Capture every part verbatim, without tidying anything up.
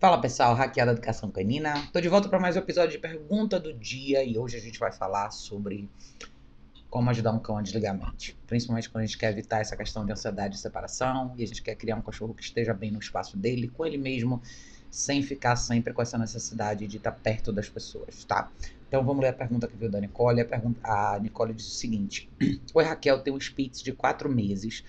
Fala pessoal, Raquel da Educação Canina. Tô de volta para mais um episódio de Pergunta do Dia e hoje a gente vai falar sobre como ajudar um cão a desligar a mente. Principalmente quando a gente quer evitar essa questão de ansiedade e separação e a gente quer criar um cachorro que esteja bem no espaço dele, com ele mesmo, sem ficar sempre com essa necessidade de estar perto das pessoas, tá? Então vamos ler a pergunta que veio da Nicole. A, pergunta, a Nicole disse o seguinte: Oi Raquel, tem um Spitz de quatro meses.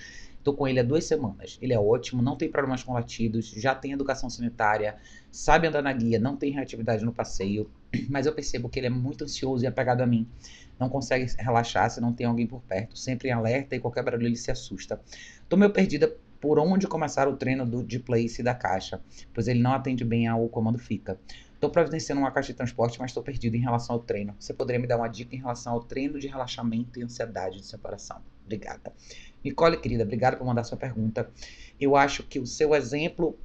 Tô com ele há duas semanas. Ele é ótimo, não tem problemas com latidos, já tem educação sanitária, sabe andar na guia, não tem reatividade no passeio, mas eu percebo que ele é muito ansioso e apegado a mim. Não consegue relaxar se não tem alguém por perto, sempre em alerta e qualquer barulho ele se assusta. Tô meio perdida por onde começar o treino do de place da caixa, pois ele não atende bem ao comando fica. Tô providenciando uma caixa de transporte, mas tô perdida em relação ao treino. Você poderia me dar uma dica em relação ao treino de relaxamento e ansiedade de separação? Obrigada. Nicole, querida, obrigada por mandar sua pergunta. Eu acho que o seu exemplo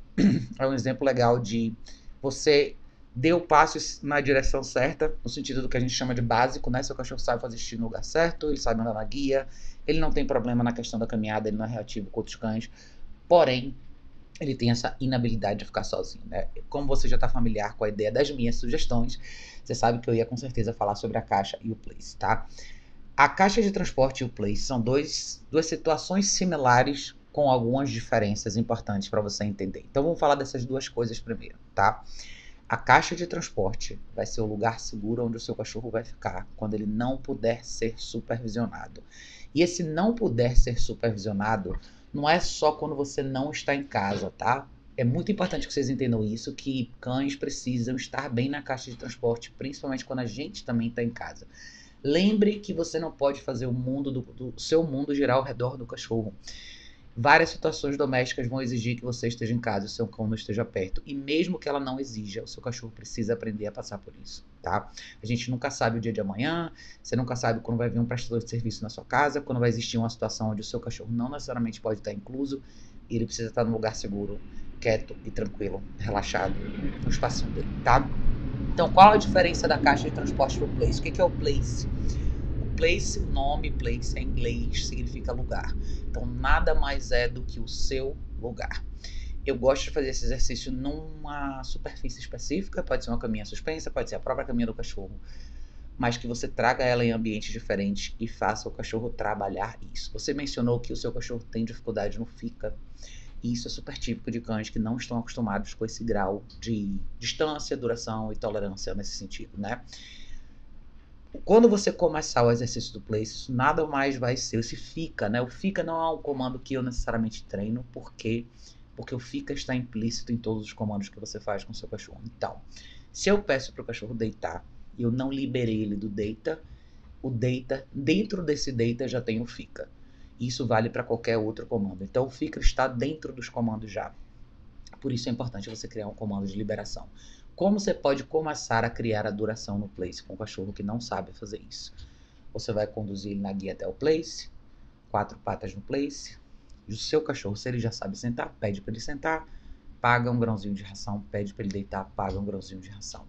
é um exemplo legal de você deu passos na direção certa, no sentido do que a gente chama de básico, né? Seu cachorro sabe fazer xixi no lugar certo, ele sabe andar na guia, ele não tem problema na questão da caminhada, ele não é reativo com outros cães, porém, ele tem essa inabilidade de ficar sozinho, né? Como você já está familiar com a ideia das minhas sugestões, você sabe que eu ia com certeza falar sobre a caixa e o place, tá? A caixa de transporte e o place são dois, duas situações similares com algumas diferenças importantes para você entender. Então vamos falar dessas duas coisas primeiro, tá? A caixa de transporte vai ser o lugar seguro onde o seu cachorro vai ficar quando ele não puder ser supervisionado. E esse não puder ser supervisionado não é só quando você não está em casa, tá? É muito importante que vocês entendam isso, que cães precisam estar bem na caixa de transporte, principalmente quando a gente também está em casa. Lembre que você não pode fazer o mundo do, do seu mundo girar ao redor do cachorro. Várias situações domésticas vão exigir que você esteja em casa e o seu cão não esteja perto. E mesmo que ela não exija, o seu cachorro precisa aprender a passar por isso, tá? A gente nunca sabe o dia de amanhã, você nunca sabe quando vai vir um prestador de serviço na sua casa, quando vai existir uma situação onde o seu cachorro não necessariamente pode estar incluso, e ele precisa estar num lugar seguro, quieto e tranquilo, relaxado, no espacinho dele, tá? Então, qual a diferença da caixa de transporte para o place? O que é o place? Place, o nome place em inglês significa lugar. Então, nada mais é do que o seu lugar. Eu gosto de fazer esse exercício numa superfície específica, pode ser uma caminha suspensa, pode ser a própria caminha do cachorro, mas que você traga ela em ambientes diferentes e faça o cachorro trabalhar isso. Você mencionou que o seu cachorro tem dificuldade no fica. E isso é super típico de cães que não estão acostumados com esse grau de distância, duração e tolerância nesse sentido, né? Quando você começar o exercício do place, isso nada mais vai ser esse fica, né? O fica não é um comando que eu necessariamente treino, porque, porque o fica está implícito em todos os comandos que você faz com o seu cachorro. Então, se eu peço para o cachorro deitar e eu não liberei ele do deita, o deita, dentro desse deita já tem o fica. Isso vale para qualquer outro comando. Então, o fica está dentro dos comandos já. Por isso é importante você criar um comando de liberação. Como você pode começar a criar a duração no place com um cachorro que não sabe fazer isso? Você vai conduzir ele na guia até o place, quatro patas no place, e o seu cachorro, se ele já sabe sentar, pede para ele sentar, paga um grãozinho de ração, pede para ele deitar, paga um grãozinho de ração.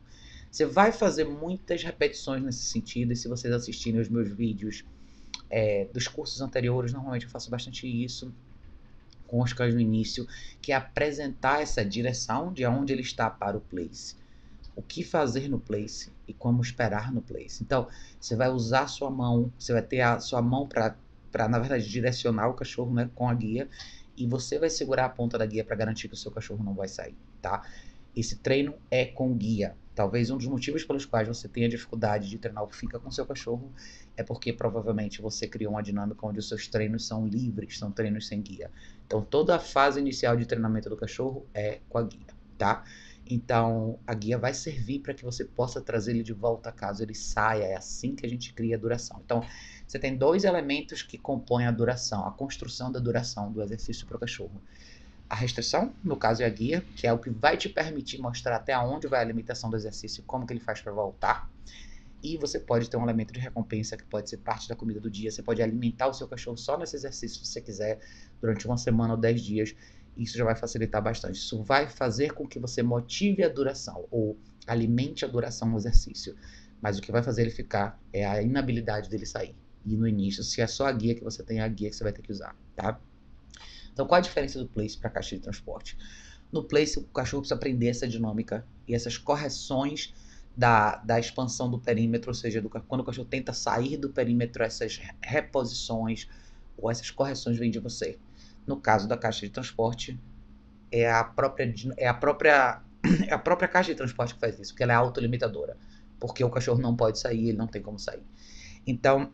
Você vai fazer muitas repetições nesse sentido, e se vocês assistirem os meus vídeos é, dos cursos anteriores, normalmente eu faço bastante isso com os cães no início, que é apresentar essa direção de onde ele está para o place. O que fazer no place e como esperar no place. Então, você vai usar a sua mão, você vai ter a sua mão para, na verdade, direcionar o cachorro, né, com a guia, e você vai segurar a ponta da guia para garantir que o seu cachorro não vai sair, tá? Esse treino é com guia. Talvez um dos motivos pelos quais você tenha dificuldade de treinar o fica com seu cachorro é porque provavelmente você criou uma dinâmica onde os seus treinos são livres, são treinos sem guia. Então toda a fase inicial de treinamento do cachorro é com a guia, tá? Então a guia vai servir para que você possa trazer ele de volta caso ele saia, é assim que a gente cria a duração. Então você tem dois elementos que compõem a duração, a construção da duração do exercício para o cachorro. A restrição, no caso é a guia, que é o que vai te permitir mostrar até onde vai a limitação do exercício e como que ele faz para voltar. E você pode ter um elemento de recompensa que pode ser parte da comida do dia. Você pode alimentar o seu cachorro só nesse exercício, se você quiser, durante uma semana ou dez dias. Isso já vai facilitar bastante. Isso vai fazer com que você motive a duração ou alimente a duração no exercício. Mas o que vai fazer ele ficar é a inabilidade dele sair. E no início, se é só a guia que você tem, é a guia que você vai ter que usar, tá? Então, qual a diferença do place para a caixa de transporte? No play, o cachorro precisa aprender essa dinâmica e essas correções da, da expansão do perímetro, ou seja, do, quando o cachorro tenta sair do perímetro, essas reposições ou essas correções vêm de você. No caso da caixa de transporte, é a própria, é a própria, é a própria caixa de transporte que faz isso, porque ela é autolimitadora, porque o cachorro não pode sair, ele não tem como sair. Então,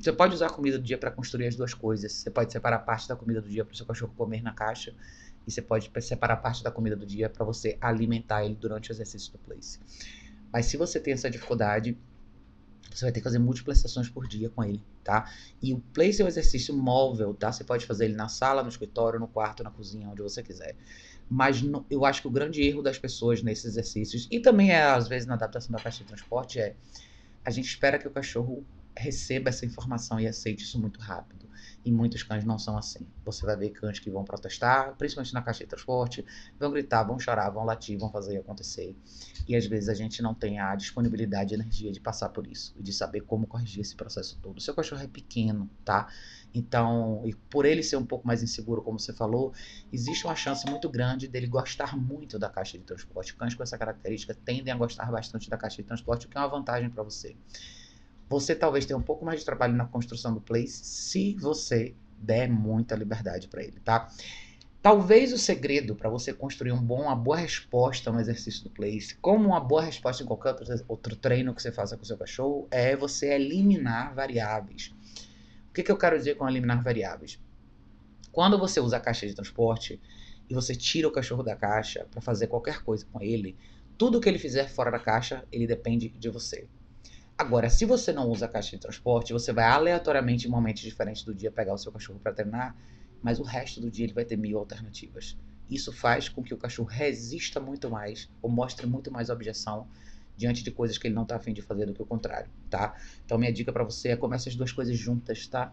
você pode usar a comida do dia para construir as duas coisas. Você pode separar parte da comida do dia para o seu cachorro comer na caixa, e você pode separar parte da comida do dia para você alimentar ele durante o exercício do place. Mas se você tem essa dificuldade, você vai ter que fazer múltiplas sessões por dia com ele, tá? E o place é um exercício móvel, tá? Você pode fazer ele na sala, no escritório, no quarto, na cozinha, onde você quiser. Mas no, eu acho que o grande erro das pessoas nesses exercícios, e também é, às vezes, na adaptação da caixa de transporte, é a gente espera que o cachorro receba essa informação e aceite isso muito rápido. E muitos cães não são assim. Você vai ver cães que vão protestar, principalmente na caixa de transporte, vão gritar, vão chorar, vão latir, vão fazer acontecer. E às vezes a gente não tem a disponibilidade e energia de passar por isso, e de saber como corrigir esse processo todo. O seu cachorro é pequeno, tá? Então, e por ele ser um pouco mais inseguro, como você falou, existe uma chance muito grande dele gostar muito da caixa de transporte. Cães com essa característica tendem a gostar bastante da caixa de transporte, o que é uma vantagem para você. Você talvez tenha um pouco mais de trabalho na construção do place se você der muita liberdade para ele, tá? Talvez o segredo para você construir um bom, uma boa resposta no exercício do place, como uma boa resposta em qualquer outro treino que você faça com o seu cachorro, é você eliminar variáveis. O que, que eu quero dizer com eliminar variáveis? Quando você usa a caixa de transporte e você tira o cachorro da caixa para fazer qualquer coisa com ele, tudo que ele fizer fora da caixa, ele depende de você. Agora, se você não usa a caixa de transporte, você vai aleatoriamente, em momentos diferentes do dia, pegar o seu cachorro para treinar, mas o resto do dia ele vai ter mil alternativas. Isso faz com que o cachorro resista muito mais, ou mostre muito mais objeção diante de coisas que ele não está afim de fazer do que o contrário, tá? Então, minha dica para você é comece as duas coisas juntas, tá?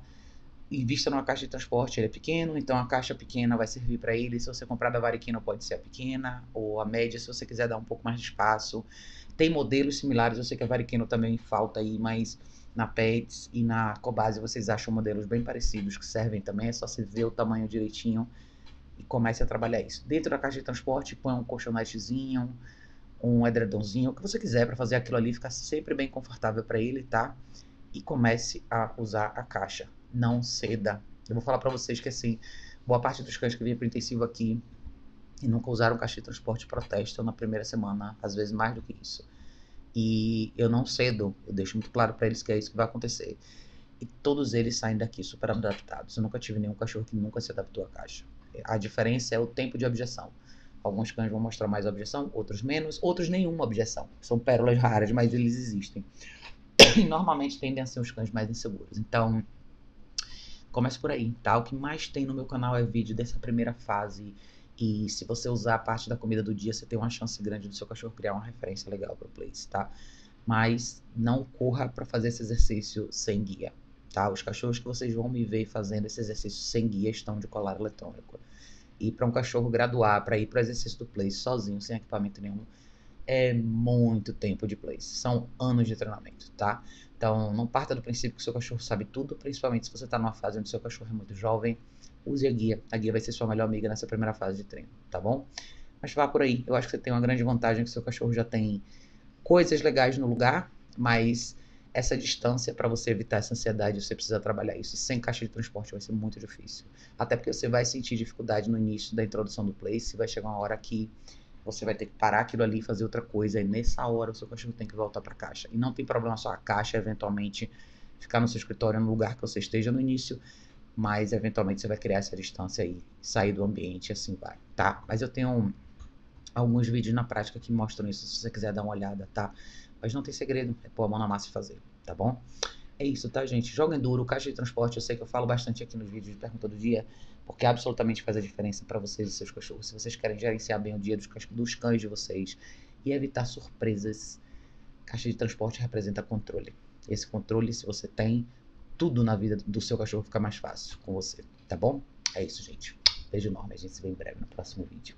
Invista numa caixa de transporte, ele é pequeno, então a caixa pequena vai servir para ele. Se você comprar da Variquina, pode ser a pequena, ou a média, se você quiser dar um pouco mais de espaço. Tem modelos similares, eu sei que a Variqueno também falta aí, mas na Pets e na Cobase vocês acham modelos bem parecidos que servem também. É só você ver o tamanho direitinho e comece a trabalhar isso. Dentro da caixa de transporte, põe um colchonetezinho, um edredomzinho, o que você quiser para fazer aquilo ali ficar sempre bem confortável para ele, tá? E comece a usar a caixa. Não ceda. Eu vou falar pra vocês que, assim, boa parte dos cães que vêm pro intensivo aqui e nunca usaram caixa de transporte protestam na primeira semana, às vezes mais do que isso. E eu não cedo, eu deixo muito claro pra eles que é isso que vai acontecer. E todos eles saem daqui super adaptados. Eu nunca tive nenhum cachorro que nunca se adaptou à caixa. A diferença é o tempo de objeção. Alguns cães vão mostrar mais objeção, outros menos, outros nenhuma objeção. São pérolas raras, mas eles existem. E normalmente tendem a ser os cães mais inseguros. Então, comece por aí, tá? O que mais tem no meu canal é vídeo dessa primeira fase. E se você usar a parte da comida do dia, você tem uma chance grande do seu cachorro criar uma referência legal pro place, tá? Mas não corra pra fazer esse exercício sem guia, tá? Os cachorros que vocês vão me ver fazendo esse exercício sem guia estão de colar eletrônico. E pra um cachorro graduar, pra ir pro exercício do place sozinho, sem equipamento nenhum, é muito tempo de place. São anos de treinamento, tá? Então, não parta do princípio que o seu cachorro sabe tudo, principalmente se você está numa fase onde o seu cachorro é muito jovem. Use a guia. A guia vai ser sua melhor amiga nessa primeira fase de treino, tá bom? Mas vá por aí. Eu acho que você tem uma grande vantagem que o seu cachorro já tem coisas legais no lugar, mas essa distância, para você evitar essa ansiedade, você precisa trabalhar isso. E sem caixa de transporte vai ser muito difícil. Até porque você vai sentir dificuldade no início da introdução do place, vai chegar uma hora que você vai ter que parar aquilo ali e fazer outra coisa. E nessa hora o seu cachorro tem que voltar para a caixa. E não tem problema só a caixa, eventualmente, ficar no seu escritório, no lugar que você esteja no início. Mas, eventualmente, você vai criar essa distância aí, sair do ambiente e assim vai, tá? Mas eu tenho um, alguns vídeos na prática que mostram isso, se você quiser dar uma olhada, tá? Mas não tem segredo, é pôr a mão na massa e fazer, tá bom? É isso, tá, gente? Joguem duro, caixa de transporte, eu sei que eu falo bastante aqui nos vídeos de pergunta do dia, porque absolutamente faz a diferença para vocês e seus cachorros, se vocês querem gerenciar bem o dia dos, dos cães de vocês e evitar surpresas. Caixa de transporte representa controle. Esse controle, se você tem, tudo na vida do seu cachorro fica mais fácil com você, tá bom? É isso, gente. Beijo enorme, a gente se vê em breve no próximo vídeo.